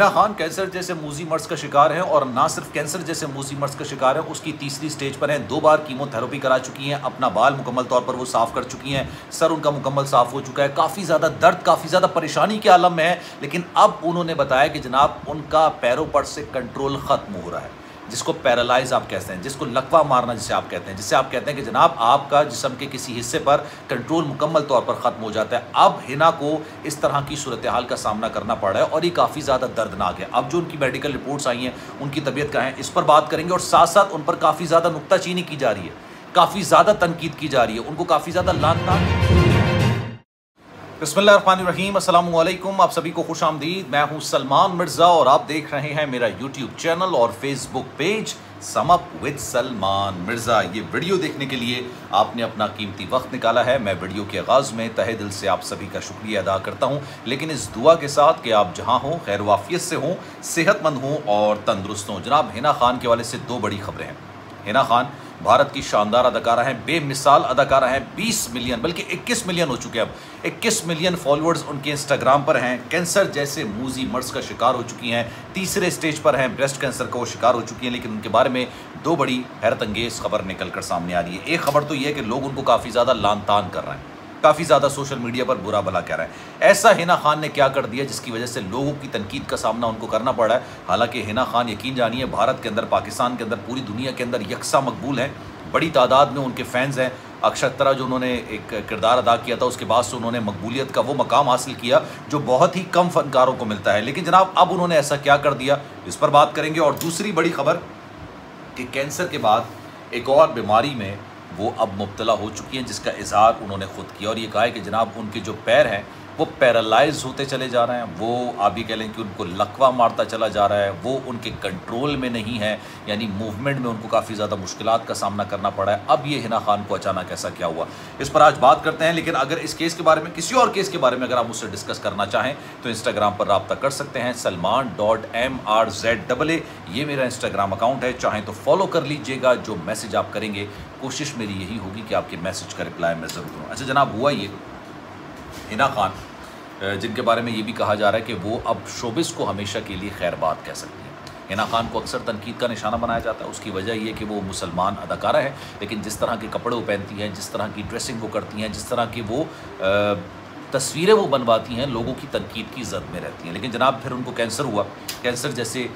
Hina Khan cancer जैसे मूजी मर्ज का शिकार हैं और ना सिर्फ कैंसर जैसे मूजी मर्ज का शिकार हैं, उसकी तीसरी स्टेज पर हैं। 2 बार कीमोथेरेपी करा चुकी हैं, अपना बाल मुकम्मल तौर पर वो साफ़ कर चुकी हैं, सर उनका मुकम्मल साफ़ हो चुका है। काफ़ी ज़्यादा दर्द, काफ़ी ज़्यादा परेशानी के आलम में है, लेकिन अब उन्होंने बताया कि जनाब उनका पैरों पर से कंट्रोल ख़त्म हो रहा है, जिसको पैरालाइज आप कहते हैं, जिसको लकवा मारना जिसे आप कहते हैं, जिससे आप कहते हैं कि जनाब आपका जिस्म के किसी हिस्से पर कंट्रोल मुकम्मल तौर पर ख़त्म हो जाता है। अब हिना को इस तरह की सूरत हाल का सामना करना पड़ रहा है और ये काफ़ी ज़्यादा दर्दनाक है। अब जो उनकी मेडिकल रिपोर्ट्स आई हैं, उनकी तबीयत का है, इस पर बात करेंगे और साथ साथ उन पर काफ़ी ज़्यादा नुक्ताचीनी की जा रही है, काफ़ी ज़्यादा तनकीद की जा रही है, उनको काफ़ी ज़्यादा लानत। बिस्मिल्लाहिर्रहमानिर्रहीम, अस्सलामु अलैकुम, आप सभी को खुश आमदीद। मैं हूँ सलमान मिर्ज़ा और आप देख रहे हैं मेरा YouTube चैनल और Facebook page sum up with Salman Mirza. ये वीडियो देखने के लिए आपने अपना कीमती वक्त निकाला है। मैं वीडियो के आगाज़ में तहे दिल से आप सभी का शुक्रिया अदा करता हूँ, लेकिन इस दुआ के साथ कि आप जहाँ हों खैर वाफियत से हों, सेहतमंद हों और तंदुरुस्त हों। जनाब हिना खान के हवाले से 2 बड़ी खबरें हैं। हिना खान भारत की शानदार अदाकारा हैं, बेमिसाल अदाकारा हैं। 20 मिलियन बल्कि 21 मिलियन हो चुके हैं, अब 21 मिलियन फॉलोअर्स उनके इंस्टाग्राम पर हैं। कैंसर जैसे मूजी मर्ज का शिकार हो चुकी हैं, तीसरे स्टेज पर हैं, ब्रेस्ट कैंसर का वो शिकार हो चुकी हैं, लेकिन उनके बारे में 2 बड़ी हैरतअंगेज़ खबर निकल कर सामने आ रही है। एक खबर तो ये है कि लोग उनको काफ़ी ज़्यादा लानतान कर रहे हैं, काफ़ी ज़्यादा सोशल मीडिया पर बुरा भला कह रहे हैं। ऐसा हिना खान ने क्या कर दिया जिसकी वजह से लोगों की तनकीद का सामना उनको करना पड़ा है? हालांकि हिना खान यकीन जानिए भारत के अंदर, पाकिस्तान के अंदर, पूरी दुनिया के अंदर यकसा मकबूल हैं। बड़ी तादाद में उनके फैंस हैं। अक्षतरा जो उन्होंने एक किरदार अदा किया था, उसके बाद से उन्होंने मकबूलियत का वो मकाम हासिल किया जो बहुत ही कम फ़नकारों को मिलता है। लेकिन जनाब अब उन्होंने ऐसा क्या कर दिया, इस पर बात करेंगे। और दूसरी बड़ी खबर कि कैंसर के बाद एक और बीमारी में वो अब मुब्तला हो चुकी हैं, जिसका इजहार उन्होंने खुद किया और ये कहा है कि जनाब उनके जो पैर हैं वो पैरालाइज होते चले जा रहे हैं, वो आप ये कह लें कि उनको लकवा मारता चला जा रहा है, वो उनके कंट्रोल में नहीं है, यानी मूवमेंट में उनको काफ़ी ज़्यादा मुश्किलात का सामना करना पड़ा है। अब ये हिना खान को अचानक ऐसा क्या हुआ, इस पर आज बात करते हैं। लेकिन अगर इस केस के बारे में, किसी और केस के बारे में अगर आप मुझसे डिस्कस करना चाहें तो इंस्टाग्राम पर रब्ता कर सकते हैं, salman.mrza। ये मेरा इंस्टाग्राम अकाउंट है, चाहें तो फॉलो कर लीजिएगा। जो मैसेज आप करेंगे कोशिश मेरी यही होगी कि आपके मैसेज का रिप्लाई मैं ज़रूर दूँ। अच्छा जनाब, हुआ ये हिना खान जिनके बारे में ये भी कहा जा रहा है कि वो अब शोबिस को हमेशा के लिए खैरबाद कह सकती हैं। हिना खान को अक्सर तनकीद का निशाना बनाया जाता है। उसकी वजह यह कि वो मुसलमान अदाकारा है, लेकिन जिस तरह के कपड़े वो पहनती हैं, जिस तरह की ड्रेसिंग वो करती हैं, जिस तरह की वो तस्वीरें वो बनवाती हैं, लोगों की तनकीद की जद में रहती हैं। लेकिन जनाब फिर उनको कैंसर हुआ, कैंसर जैसे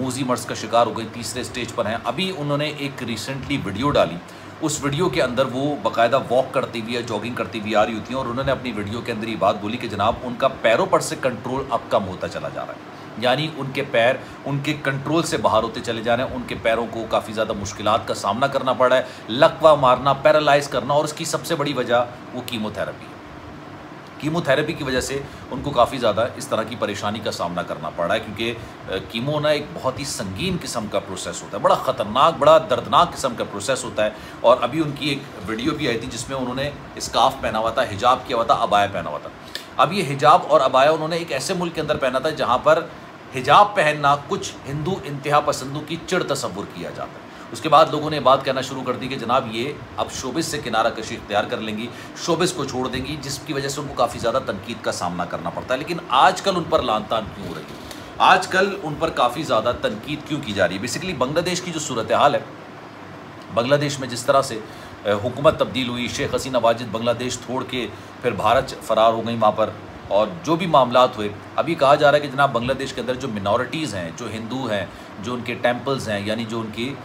मूजी मर्ज का शिकार हो गई, तीसरे स्टेज पर हैं। अभी उन्होंने एक रिसेंटली वीडियो डाली, उस वीडियो के अंदर वो बाकायदा वॉक करती हुई या जॉगिंग करती हुई आ रही होती हैं और उन्होंने अपनी वीडियो के अंदर ये बात बोली कि जनाब उनका पैरों पर से कंट्रोल अब कम होता चला जा रहा है, यानी उनके पैर उनके कंट्रोल से बाहर होते चले जा रहे हैं। उनके पैरों को काफ़ी ज़्यादा मुश्किलात का सामना करना पड़ा है, लकवा मारना, पैरालाइज करना, और उसकी सबसे बड़ी वजह वो कीमोथेरेपी है। कीमोथेरेपी की वजह से उनको काफ़ी ज़्यादा इस तरह की परेशानी का सामना करना पड़ रहा है, क्योंकि कीमो ना एक बहुत ही संगीन किस्म का प्रोसेस होता है, बड़ा ख़तरनाक, बड़ा दर्दनाक किस्म का प्रोसेस होता है। और अभी उनकी एक वीडियो भी आई थी जिसमें उन्होंने स्काफ़ पहना हुआ था, हिजाब किया हुआ था, अबाया पहना हुआ था। अब ये हिजाब और अबाया उन्होंने एक ऐसे मुल्क के अंदर पहना था जहाँ पर हिजाब पहनना कुछ हिंदू इंतहा पसंदों की चिड़ तस्वुर किया जाता है। उसके बाद लोगों ने बात कहना शुरू कर दी कि जनाब ये अब शोबिस से किनारा कशी इख्तियार कर लेंगी, शोबिस को छोड़ देंगी, जिसकी वजह से उनको काफ़ी ज़्यादा तनकीद का सामना करना पड़ता है। लेकिन आजकल उन पर लानतान क्यों हो रही है, आजकल उन पर काफ़ी ज़्यादा तनकीद क्यों की जा रही है? बेसिकली बांग्लादेश की जो सूरत हाल है, बांग्लादेश में जिस तरह से हुकूमत तब्दील हुई, शेख हसीना वाजिद बांग्लादेश छोड़ के फिर भारत फ़रार हो गई वहाँ पर, और जो भी मामलात हुए, अभी कहा जा रहा है कि जनाब बांग्लादेश के अंदर जो मिनॉरिटीज़ हैं, जो हिंदू हैं, जो उनके टेम्पल्स हैं, यानी जो उनकी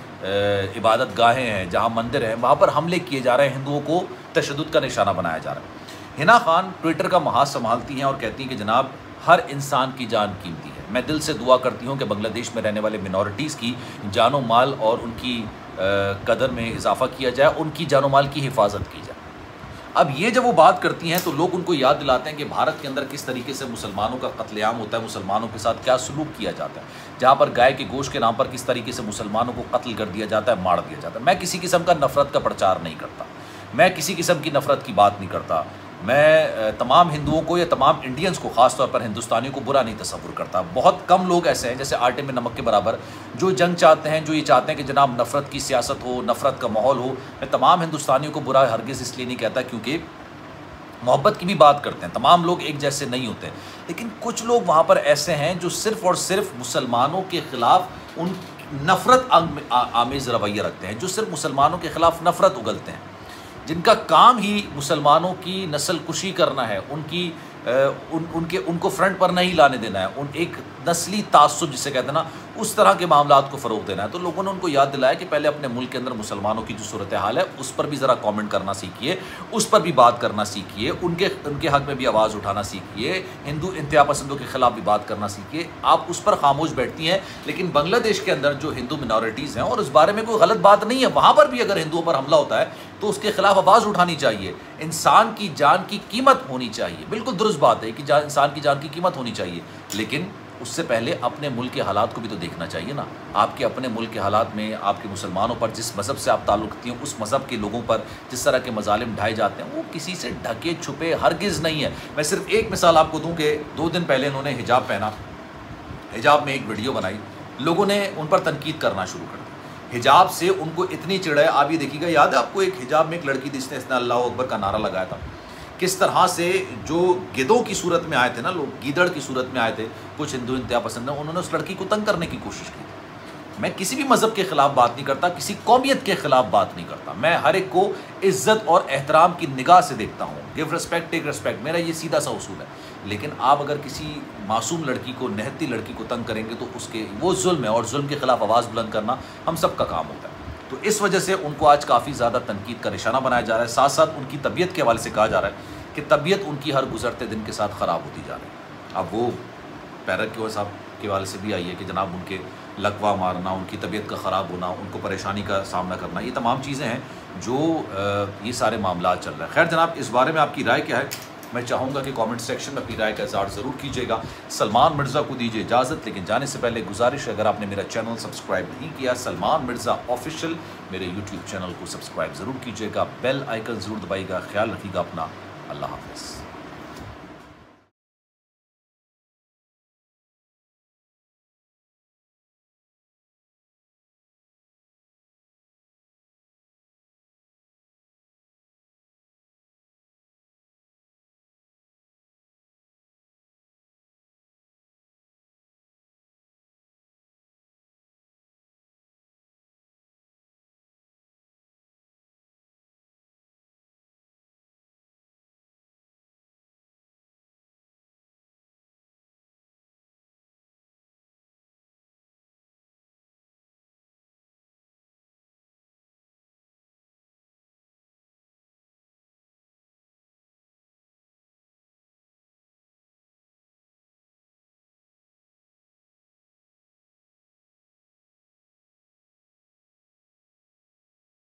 इबादत गाहें हैं, जहाँ मंदिर हैं, वहाँ पर हमले किए जा रहे हैं, हिंदुओं को तशद्दुद का निशाना बनाया जा रहा है। हिना खान ट्विटर का महाज संभालती हैं और कहती हैं कि जनाब हर इंसान की जान कीमती है। मैं दिल से दुआ करती हूँ कि बांग्लादेश में रहने वाले मिनॉरिटीज़ की जानो माल और उनकी कदर में इजाफा किया जाए, उनकी जानो माल की हिफाजत की जाए। अब ये जब वो बात करती हैं तो लोग उनको याद दिलाते हैं कि भारत के अंदर किस तरीके से मुसलमानों का कत्लेआम होता है, मुसलमानों के साथ क्या सलूक किया जाता है, जहाँ पर गाय के गोश्त के नाम पर किस तरीके से मुसलमानों को कत्ल कर दिया जाता है, मार दिया जाता है। मैं किसी किस्म का नफ़रत का प्रचार नहीं करता, मैं किसी किस्म की नफ़रत की बात नहीं करता, मैं तमाम हिंदुओं को या तमाम इंडियंस को, ख़ास तौर पर हिंदुस्तानियों को बुरा नहीं तस्वुर करता। बहुत कम लोग ऐसे हैं जैसे आटे में नमक के बराबर जो जंग चाहते हैं, जो ये चाहते हैं कि जनाब नफ़रत की सियासत हो, नफ़रत का माहौल हो। मैं तमाम हिंदुस्तानियों को बुरा हरगिज़ इसलिए नहीं कहता क्योंकि मोहब्बत की भी बात करते हैं, तमाम लोग एक जैसे नहीं होते, लेकिन कुछ लोग वहाँ पर ऐसे हैं जो सिर्फ़ और सिर्फ मुसलमानों के ख़िलाफ़ उन नफ़रत आमेज़ रवैया रखते हैं, जो सिर्फ मुसलमानों के ख़िलाफ़ नफ़रत उगलते हैं, जिनका काम ही मुसलमानों की नस्ल कुशी करना है, उनको फ्रंट पर नहीं लाने देना है, एक नस्ली तासुब जिसे कहते हैं ना, उस तरह के मामलात को फ़रोग देना है। तो लोगों ने उनको याद दिलाया कि पहले अपने मुल्क के अंदर मुसलमानों की जो सूरत हाल है उस पर भी ज़रा कमेंट करना सीखिए, उस पर भी बात करना सीखिए, उनके हक़ में भी आवाज़ उठाना सीखिए, हिंदू इंतहा पसंदों के ख़िलाफ़ भी बात करना सीखिए। आप उस पर खामोश बैठती हैं, लेकिन बांग्लादेश के अंदर जो हिंदू मिनॉरिटीज़ हैं, और इस बारे में कोई गलत बात नहीं है, वहाँ पर भी अगर हिंदुओं पर हमला होता है तो उसके ख़िलाफ़ आवाज़ उठानी चाहिए। इंसान की जान की कीमत होनी चाहिए, बिल्कुल दुरुस्त बात है कि इंसान की जान की कीमत होनी चाहिए, लेकिन उससे पहले अपने मुल्क के हालात को भी तो देखना चाहिए ना। आपके अपने मुल्क के हालात में आपके मुसलमानों पर, जिस मज़हब से आप ताल्लुक़ रखती हैं उस मज़हब के लोगों पर जिस तरह के मज़ालिम ढाए जाते हैं, वो किसी से ढके छुपे हरगिज़ नहीं है। मैं सिर्फ एक मिसाल आपको दूं कि 2 दिन पहले इन्होंने हिजाब पहना, हिजाब में एक वीडियो बनाई, लोगों ने उन पर तनकीद करना शुरू कर दी, हिजाब से उनको इतनी चिढ़ है। आप ये देखिएगा, याद है आपको एक हिजाब में एक लड़की थी जिसने इसने अल्लाह अकबर का नारा लगाया था, किस तरह से जो गिद्धों की सूरत में आए थे ना लोग, गीदड़ की सूरत में आए थे कुछ हिंदू इंतहा पसंद है, उन्होंने उस लड़की को तंग करने की कोशिश की। मैं किसी भी मज़हब के ख़िलाफ़ बात नहीं करता, किसी कौमियत के ख़िलाफ़ बात नहीं करता, मैं हर एक को इज़्ज़त और एहतराम की निगाह से देखता हूँ। गिव रिस्पेक्ट टेक रिस्पेक्ट, मेरा ये सीधा सा उसूल है। लेकिन आप अगर किसी मासूम लड़की को, नहती लड़की को तंग करेंगे तो उसके वो जुल्म है, और जुल्म के ख़िलाफ़ आवाज़ बुलंद करना हम सब का काम होता है। तो इस वजह से उनको आज काफ़ी ज़्यादा तनकीद का निशाना बनाया जा रहा है, साथ साथ उनकी तबीयत के हवाले से कहा जा रहा है कि तबीयत उनकी हर गुजरते दिन के साथ ख़राब होती जा रही है। अब वो पैरक के साहब के हवाले से भी आई है कि जनाब उनके लकवा मारना, उनकी तबीयत का ख़राब होना, उनको परेशानी का सामना करना, ये तमाम चीज़ें हैं जो ये सारे मामला चल रहे हैं। खैर जनाब, इस बारे में आपकी राय क्या है? मैं चाहूँगा कि कमेंट सेक्शन में अपनी राय का इज़हार ज़रूर कीजिएगा। सलमान मिर्ज़ा को दीजिए इजाज़त, लेकिन जाने से पहले गुजारिश, अगर आपने मेरा चैनल सब्सक्राइब नहीं किया, सलमान मिर्ज़ा ऑफिशियल मेरे यूट्यूब चैनल को सब्सक्राइब ज़रूर कीजिएगा, बेल आइकन ज़रूर दबाइएगा। ख्याल रखिएगा अपना, अल्लाह हाफ़िज़।